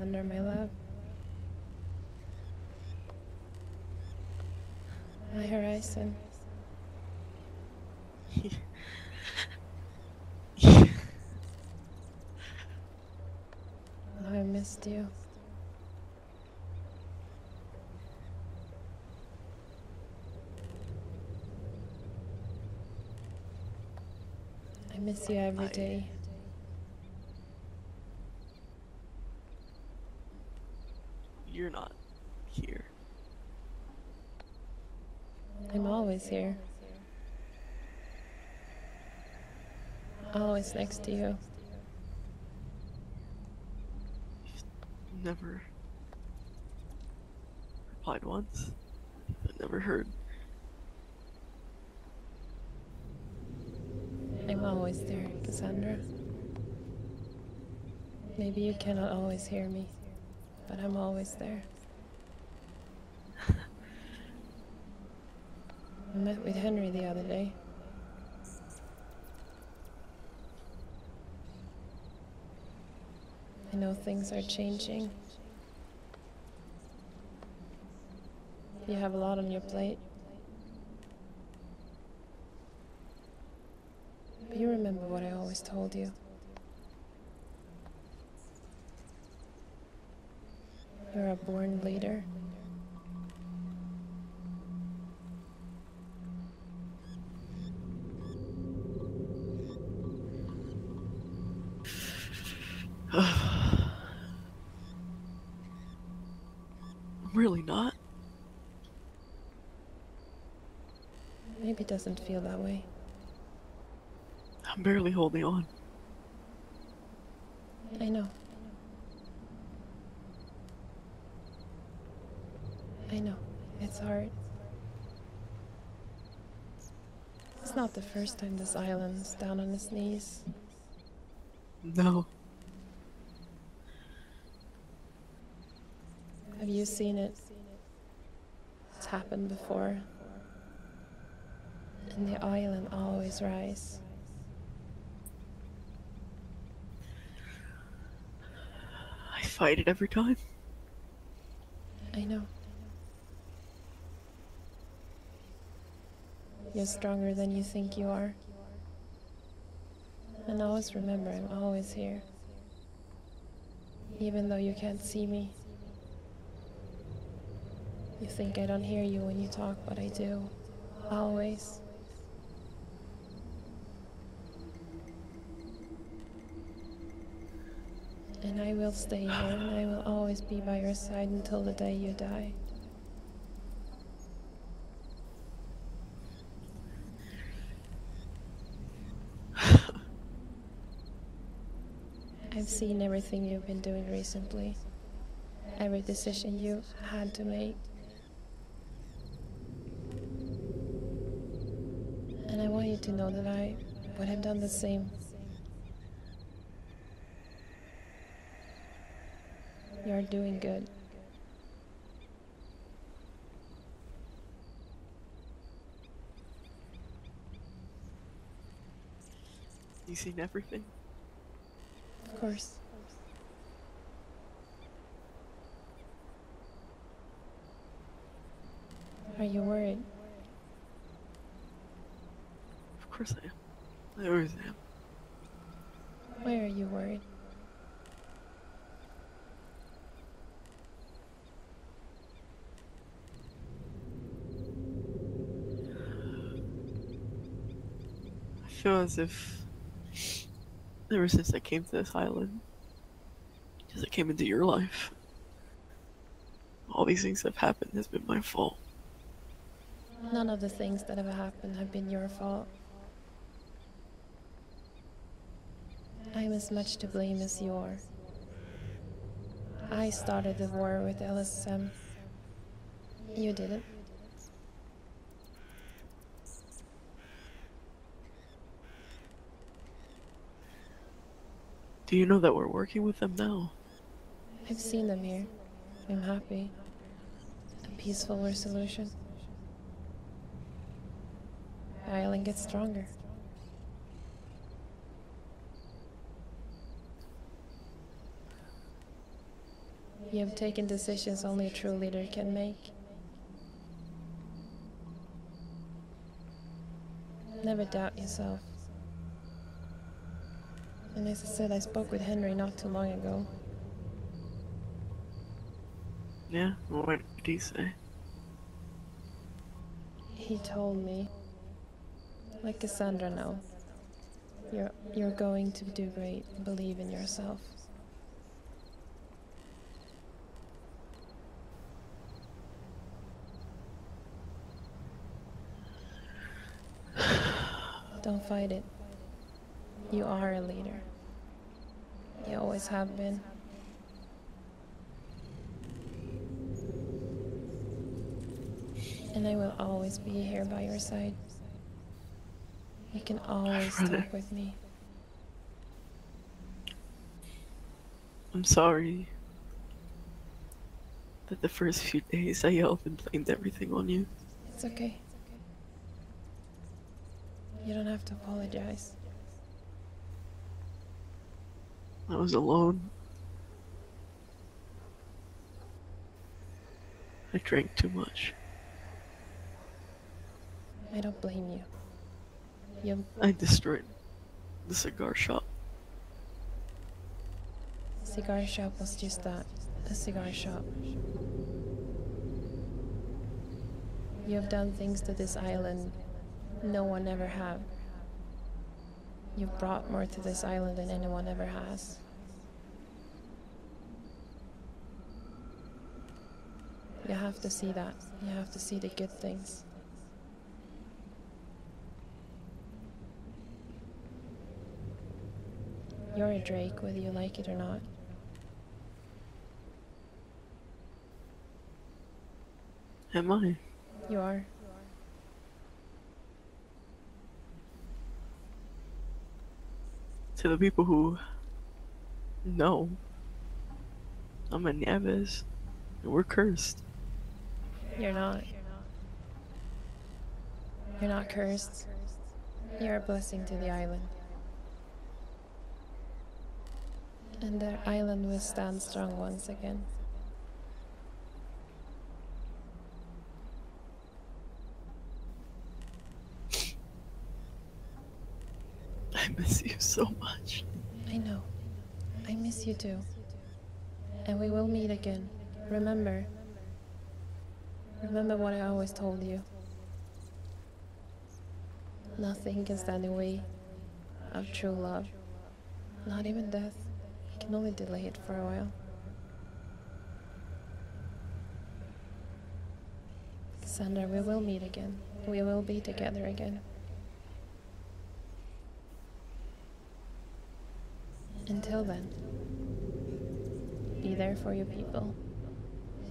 Cassandra, my love. My horizon. Oh, I missed you. I miss you every day. You're not here. I'm always here. Always next to you. You've never replied once. I never heard. I'm always there, Cassandra. Maybe you cannot always hear me, but I'm always there. I met with Henry the other day. I know things are changing. You have a lot on your plate. But you remember what I always told you. You're a born leader. Really not. Maybe it doesn't feel that way. I'm barely holding on. I know. I know. It's hard. It's not the first time this island's down on its knees. No. Have you seen it? It's happened before. And the island always rises. I fight it every time. I know. You're stronger than you think you are. And always remember, I'm always here. Even though you can't see me. You think I don't hear you when you talk, but I do. Always. And I will stay here, and I will always be by your side until the day you die. I've seen everything you've been doing recently. Every decision you had to make. And I want you to know that I would have done the same. You're doing good. You've seen everything? Of course. Are you worried? Of course I am. I always am. Why are you worried? I feel as if ever since I came to this island, since I came into your life, all these things that have happened has been my fault. None of the things that have happened have been your fault. I'm as much to blame as you are. I started the war with LSM. You didn't. Do you know that we're working with them now? I've seen them here. I'm happy. A peaceful resolution. The island gets stronger. You have taken decisions only a true leader can make. Never doubt yourself. And as I said, I spoke with Henry not too long ago. Yeah? What did he say? He told me, like Cassandra now, you're going to do great. Believe in yourself. Don't fight it. You are a leader. You always have been. And I will always be here by your side. You can always talk with me. I'm sorry that the first few days I yelled and blamed everything on you. It's okay. You don't have to apologize. I was alone. I drank too much. I don't blame you. I destroyed the cigar shop. The cigar shop was just that, a cigar shop. You have done things to this island no one ever have. You've brought more to this island than anyone ever has. You have to see that. You have to see the good things. You're a Drake, whether you like it or not. Am I? You are. To the people who know, I'm a Nevis, and we're cursed. You're not. You're not cursed. You're a blessing to the island. And their island will stand strong once again. I miss you so much. I know. I miss you too. And we will meet again. Remember. Remember what I always told you. Nothing can stand in the way of true love. Not even death. Can only delay it for a while. Cassandra, we will meet again. We will be together again. Until then, be there for your people.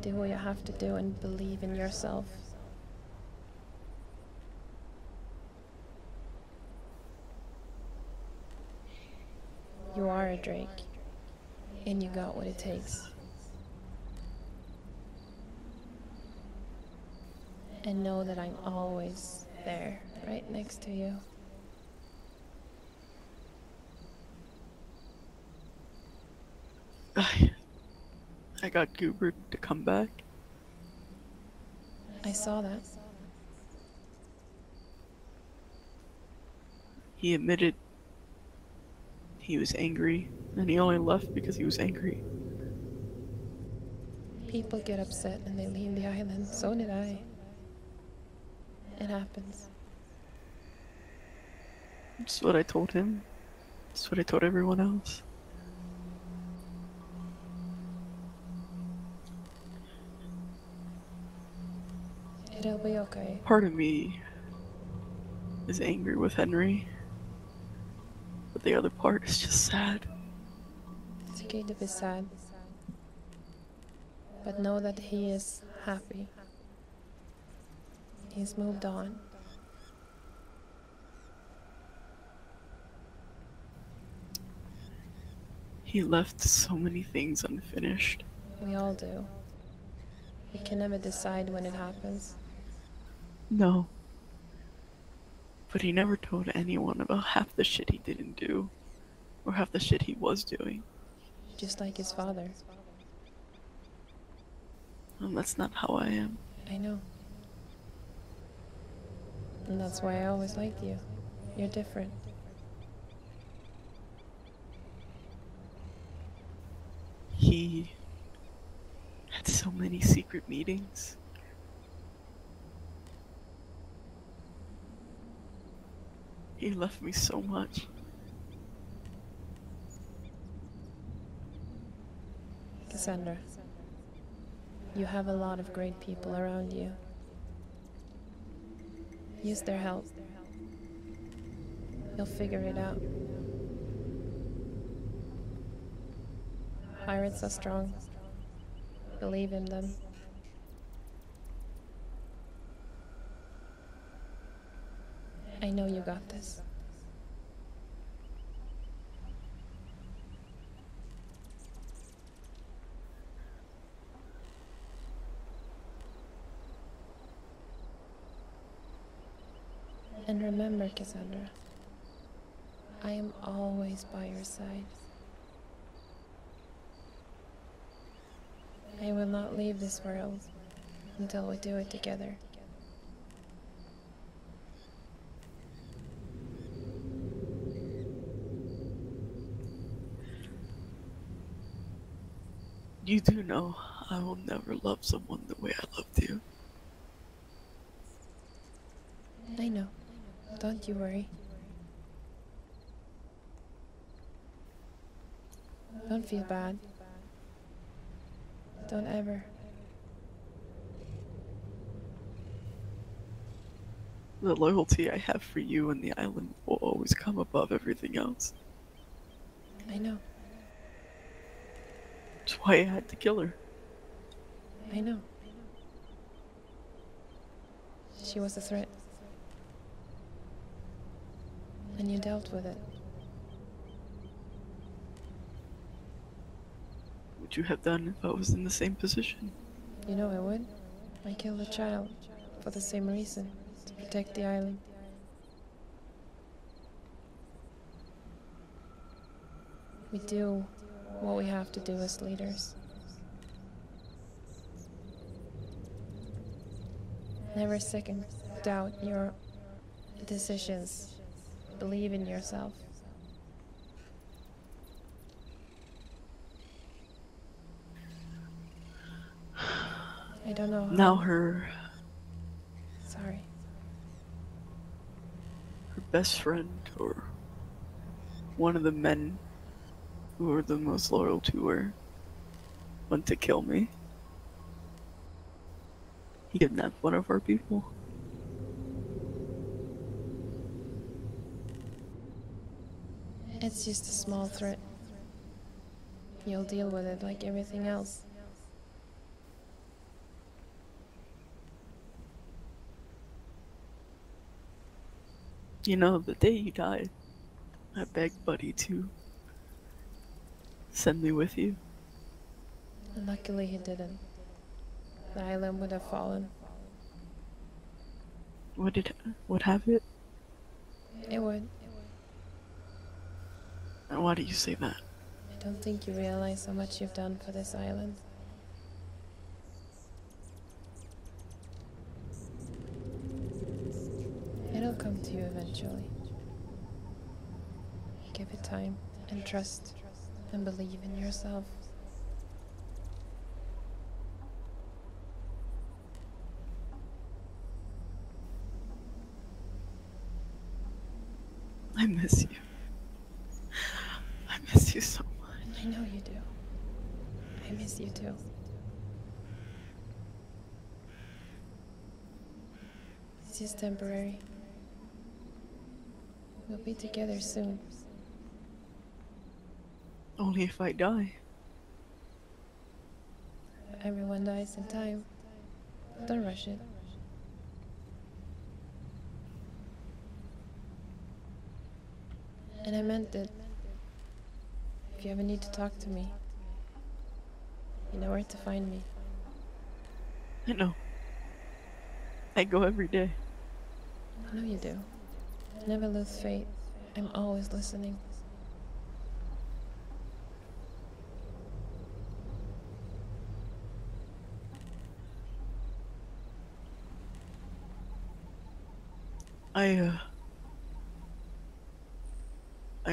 Do what you have to do and believe in yourself. You are a Drake. And you got what it takes. And know that I'm always there, right next to you. I got Goobered to come back. I saw that. He admitted he was angry. And he only left because he was angry. People get upset and they leave the island. So did I. It happens. That's what I told him. That's what I told everyone else. It'll be okay. Part of me is angry with Henry. But the other part is just sad. It's okay to be sad, but know that he is happy. He's moved on. He left so many things unfinished. We all do. We can never decide when it happens. No. But he never told anyone about half the shit he didn't do, or half the shit he was doing. Just like his father. And that's not how I am. I know. And that's why I always liked you. You're different. He had so many secret meetings. He left me so much. Cassandra, you have a lot of great people around you. Use their help. You'll figure it out. Pirates are strong. Believe in them. I know you got this. And remember, Cassandra, I am always by your side. I will not leave this world until we do it together. You do know I will never love someone the way I loved you. I know. Don't you worry. Don't feel bad. Don't ever. The loyalty I have for you and the island will always come above everything else. I know. That's why I had to kill her. I know. She was a threat. And you dealt with it. What would you have done if I was in the same position? You know I would. I killed a child for the same reason, to protect the island. We do what we have to do as leaders. Never second doubt your decisions. Believe in yourself. I don't know how. Now her... Sorry. Her best friend, or one of the men who were the most loyal to her, went to kill me. He kidnapped one of our people. It's just a small threat. You'll deal with it like everything else. You know, the day you died, I begged Buddy to send me with you. Luckily he didn't. The island would have fallen. Would have it? It would. And why do you say that? I don't think you realize how much you've done for this island. It'll come to you eventually. Give it time, and trust, and believe in yourself. I miss you. I miss you so much. I know you do. I miss you too. It's just temporary. We'll be together soon. Only if I die. Everyone dies in time. Don't rush it. And I meant it. If you ever need to talk to me, you know where to find me. I know. I go every day. I know you do. Never lose faith. I'm always listening. I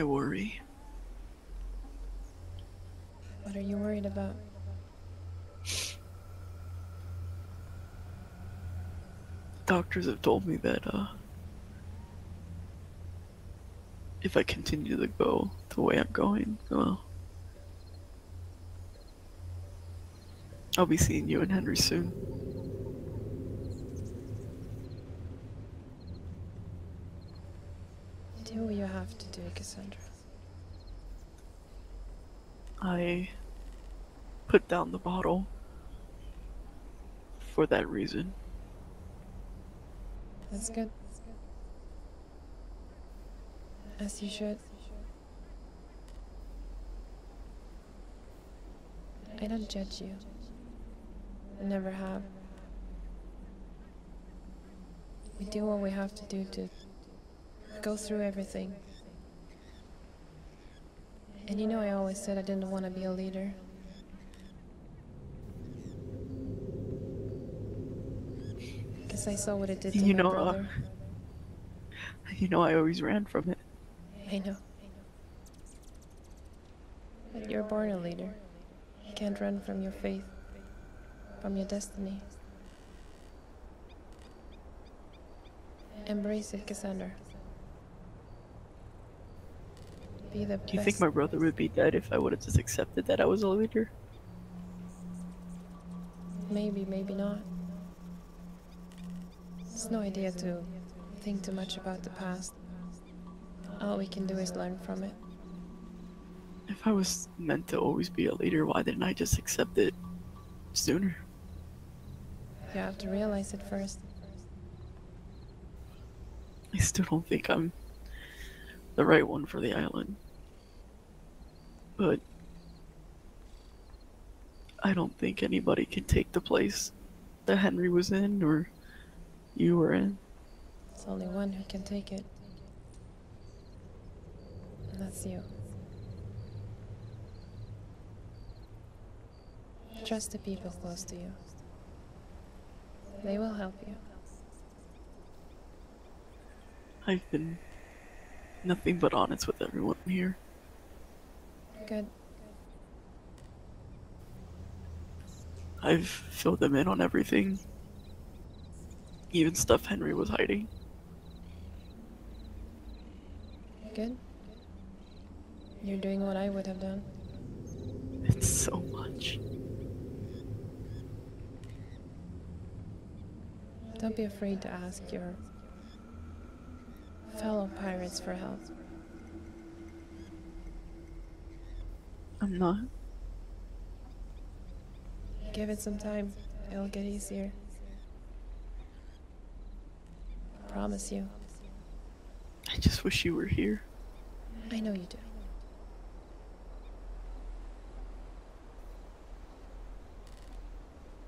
worry. What are you worried about? Doctors have told me that, if I continue to go the way I'm going, well, I'll be seeing you and Henry soon. Do what you have to do, Cassandra. I put down the bottle for that reason. That's good. As you should. I don't judge you. I never have. We do what we have to do to go through everything. And you know, I always said I didn't want to be a leader. Because I saw what it did to my brother. You know, I always ran from it. I know. But you're born a leader. You can't run from your faith, from your destiny. Embrace it, Cassandra. Be the best. Do you think my brother would be dead if I would have just accepted that I was a leader? Maybe, maybe not. It's no idea to think too much about the past. All we can do is learn from it. If I was meant to always be a leader, why didn't I just accept it sooner? You have to realize it first. I still don't think I'm the right one for the island. But I don't think anybody can take the place that Henry was in or you were in. There's only one who can take it. And that's you. Trust the people close to you. They will help you. I've been nothing but honest with everyone here. Good. I've filled them in on everything. Even stuff Henry was hiding. Good. You're doing what I would have done. It's so much. Don't be afraid to ask your fellow pirates for help. I'm not. Give it some time. It'll get easier. I promise you. I just wish you were here. I know you do.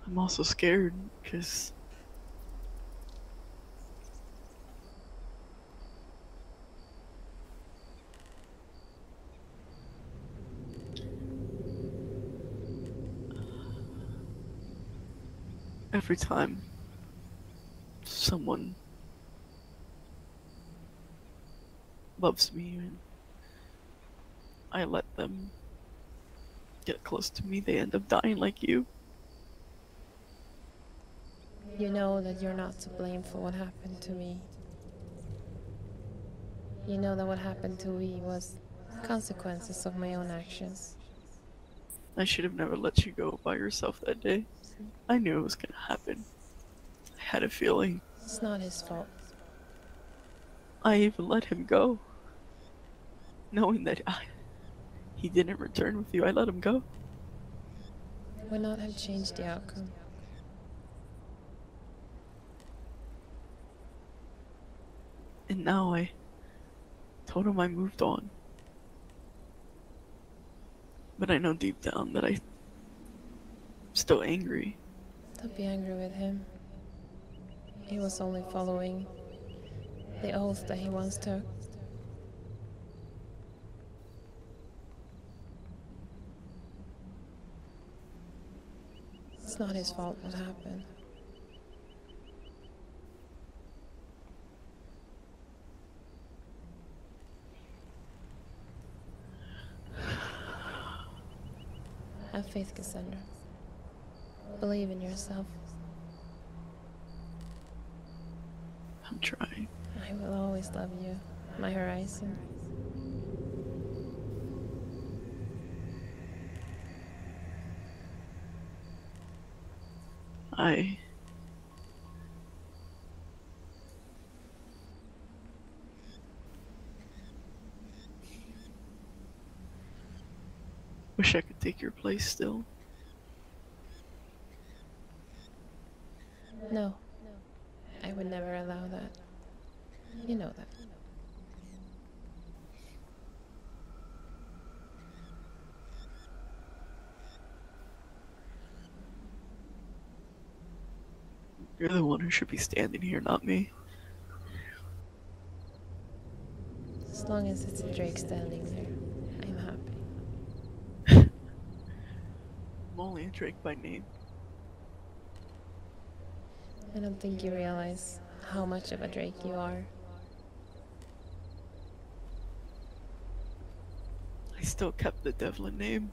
I'm also scared, because every time someone loves me and I let them get close to me, they end up dying like you. You know that you're not to blame for what happened to me. You know that what happened to me was consequences of my own actions. I should have never let you go by yourself that day. I knew it was gonna happen. I had a feeling. It's not his fault. I even let him go. Knowing that he didn't return with you, I let him go. Would not have changed the outcome. And now I told him I moved on. But I know deep down that I'm still angry. Don't be angry with him. He was only following the oath that he once took. It's not his fault what happened. Have faith, Cassandra. Believe in yourself. I'm trying. I will always love you, my horizon. I wish I could take your place still. No, I would never allow that. You know that. You're the one who should be standing here, not me. As long as it's a Drake standing there. I'm only a Drake by name. I don't think you realize how much of a Drake you are. I still kept the Devlin name.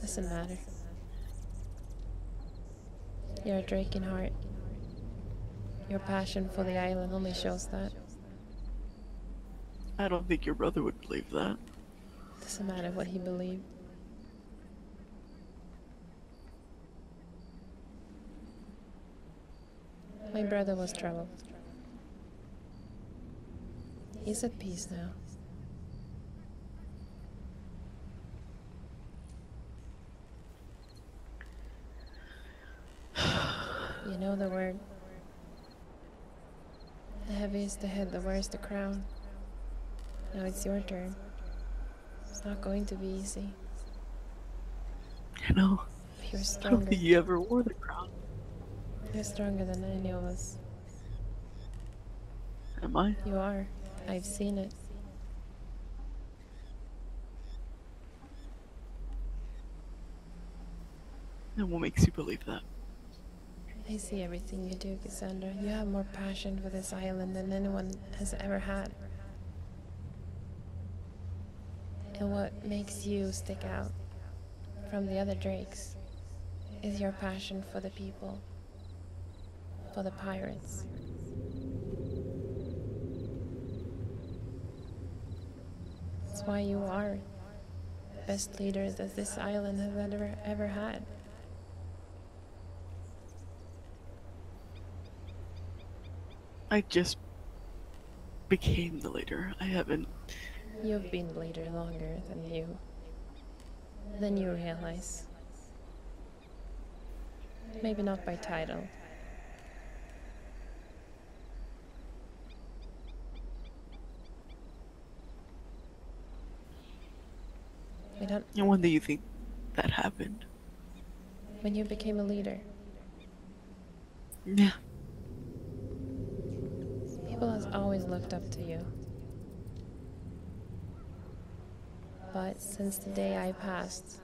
Doesn't matter. You're a Drake in heart. Your passion for the island only shows that. I don't think your brother would believe that. Doesn't matter what he believed. My brother was troubled. He's at peace now. You know the word. The heavy is the head, the worse the crown. Now it's your turn. It's not going to be easy. I know. You're stronger. I don't think you ever wore the crown. You're stronger than any of us. Am I? You are. I've seen it. And what makes you believe that? I see everything you do, Cassandra. You have more passion for this island than anyone has ever had. And what makes you stick out from the other Drakes is your passion for the people. For the pirates. That's why you are the best leaders that this island has ever had. I just became the leader. I haven't... You've been the leader longer than you realize. Maybe not by title. No wonder you think that happened. When you became a leader. Yeah. People has always looked up to you. But since the day I passed,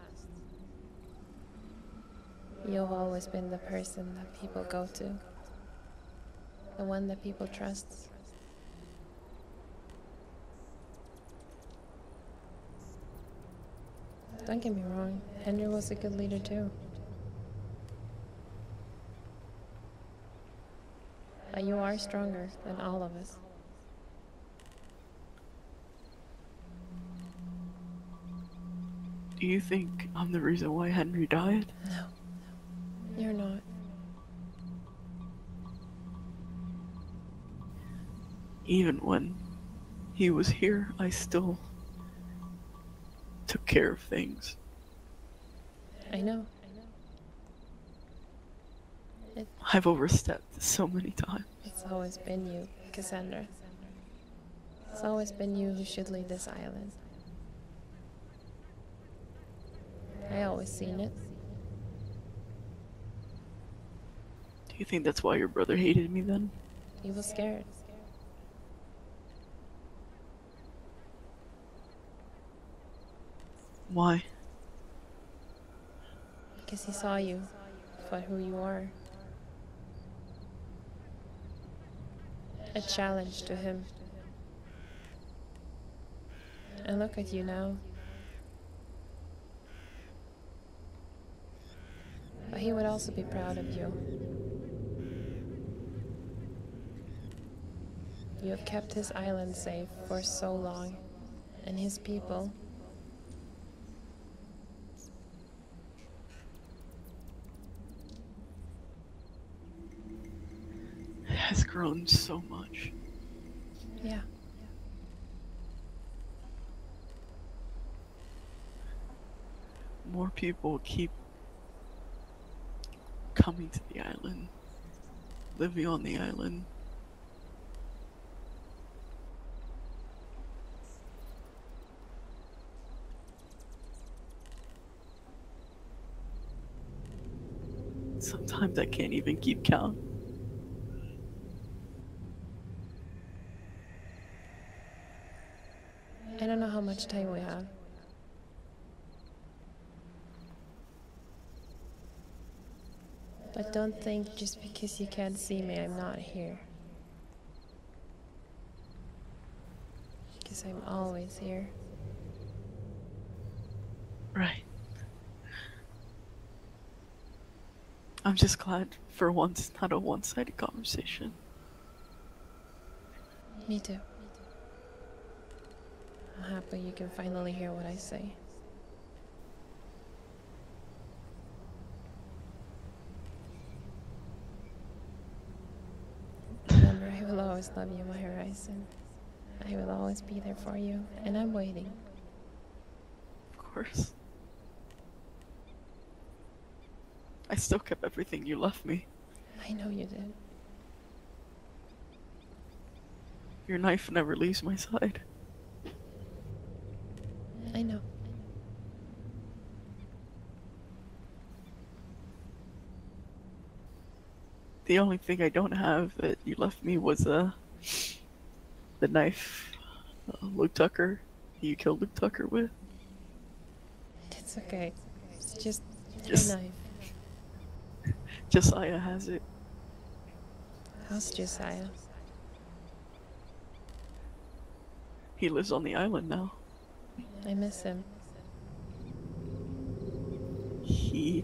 you've always been the person that people go to. The one that people trust. Don't get me wrong, Henry was a good leader too. But you are stronger than all of us. Do you think I'm the reason why Henry died? No, you're not. Even when he was here, I still... took care of things. I know. I've overstepped so many times. It's always been you, Cassandra. It's always been you who should lead this island. I always seen it. Do you think that's why your brother hated me then? He was scared. Why? Because he saw you for who you are. A challenge to him. And look at you now. He would also be proud of you. You have kept his island safe for so long, and his people. It has grown so much. Yeah. More people keep coming to the island, living on the island. Sometimes I can't even keep count. I don't know how much time we have. But don't think just because you can't see me, I'm not here. Because I'm always here. Right. I'm just glad for once, not a one-sided conversation. Me too. I'm happy you can finally hear what I say. I will always love you, my horizon. I will always be there for you, and I'm waiting. Of course. I still kept everything you left me. I know you did. Your knife never leaves my side. I know. The only thing I don't have that you left me was the knife Luke Tucker, you killed Luke Tucker with. It's okay. It's just a knife. Josiah has it. How's Josiah? He lives on the island now. I miss him. He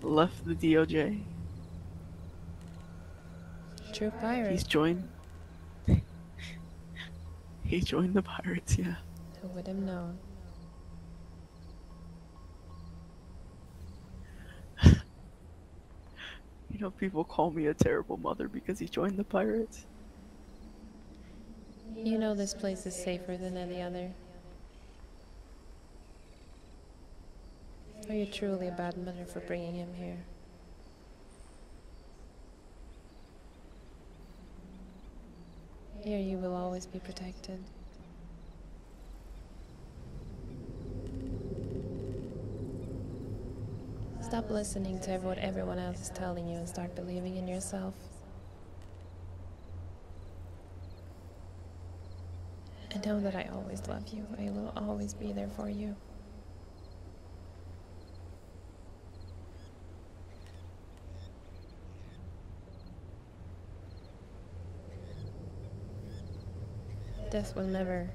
left the DOJ. True pirate. He joined the pirates, yeah. Who would have known? You know, people call me a terrible mother because he joined the pirates. You know this place is safer than any other. Are you truly a bad mother for bringing him here? Here you will always be protected. Stop listening to what everyone else is telling you and start believing in yourself. And know that I always love you. I will always be there for you. Death will never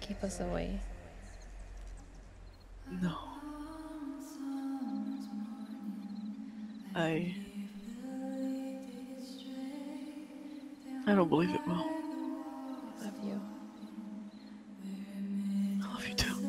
keep us away. No. I don't believe it will. I love you. I love you too.